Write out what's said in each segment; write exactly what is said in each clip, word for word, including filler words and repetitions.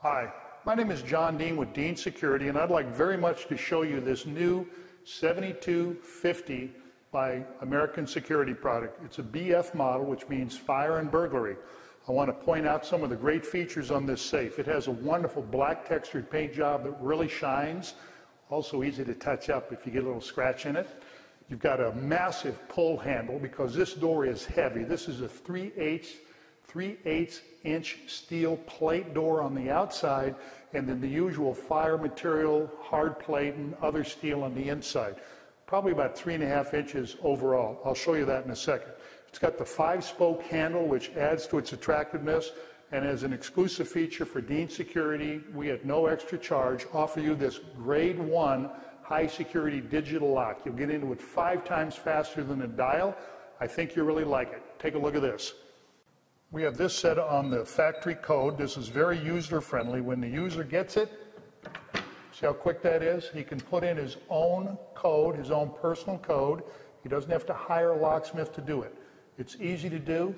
Hi, my name is John Dean with Dean Security, and I'd like very much to show you this new seventy-two fifty by American Security Product. It's a B F model, which means fire and burglary. I want to point out some of the great features on this safe. It has a wonderful black textured paint job that really shines. Also easy to touch up if you get a little scratch in it. You've got a massive pull handle because this door is heavy. This is a three eighths inch steel plate door on the outside, and then the usual fire material, hard plate, and other steel on the inside. Probably about three and a half inches overall. I'll show you that in a second. It's got the five-spoke handle, which adds to its attractiveness, and as an exclusive feature for Dean Security, we at no extra charge offer you this grade one high security digital lock. You'll get into it five times faster than a dial. I think you really like it. Take a look at this. We have this set on the factory code. This is very user-friendly. When the user gets it, see how quick that is? He can put in his own code, his own personal code. He doesn't have to hire a locksmith to do it. It's easy to do,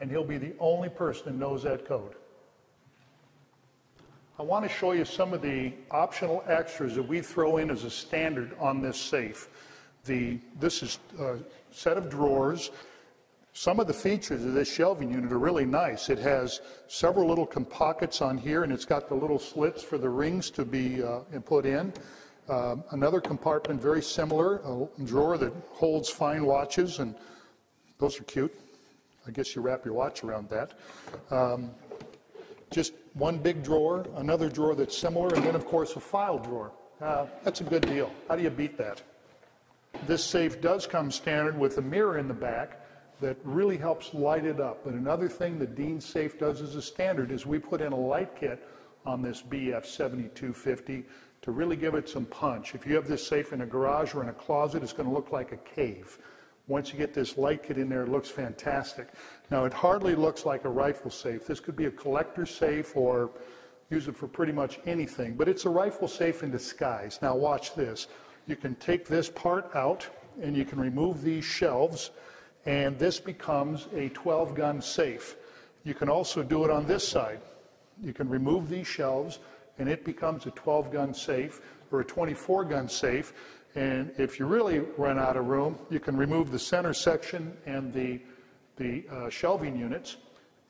and he'll be the only person who knows that code. I want to show you some of the optional extras that we throw in as a standard on this safe. The, this is a set of drawers. Some of the features of this shelving unit are really nice. It has several little pockets on here, and it's got the little slits for the rings to be uh, put in. Uh, another compartment very similar, a drawer that holds fine watches, and those are cute. I guess you wrap your watch around that. Um, just one big drawer, another drawer that's similar, and then, of course, a file drawer. Uh, that's a good deal. How do you beat that? This safe does come standard with a mirror in the back that really helps light it up. But another thing that DeanSafe does as a standard is we put in a light kit on this B F seventy-two fifty to really give it some punch. If you have this safe in a garage or in a closet, it's going to look like a cave. Once you get this light kit in there, it looks fantastic. Now, it hardly looks like a rifle safe. This could be a collector safe or use it for pretty much anything, but it's a rifle safe in disguise. Now, watch this. You can take this part out and you can remove these shelves, and this becomes a twelve gun safe. You can also do it on this side. You can remove these shelves, and it becomes a twelve gun safe or a twenty-four gun safe. And if you really run out of room, you can remove the center section and the, the uh, shelving units,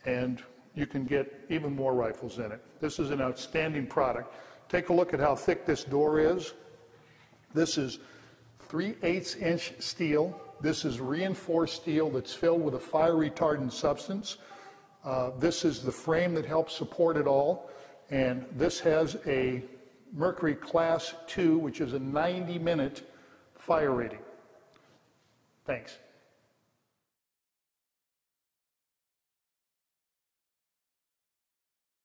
and you can get even more rifles in it. This is an outstanding product. Take a look at how thick this door is. This is three eighths inch steel. This is reinforced steel that's filled with a fire retardant substance. Uh, this is the frame that helps support it all. And this has a Mercury Class two, which is a ninety minute fire rating. Thanks.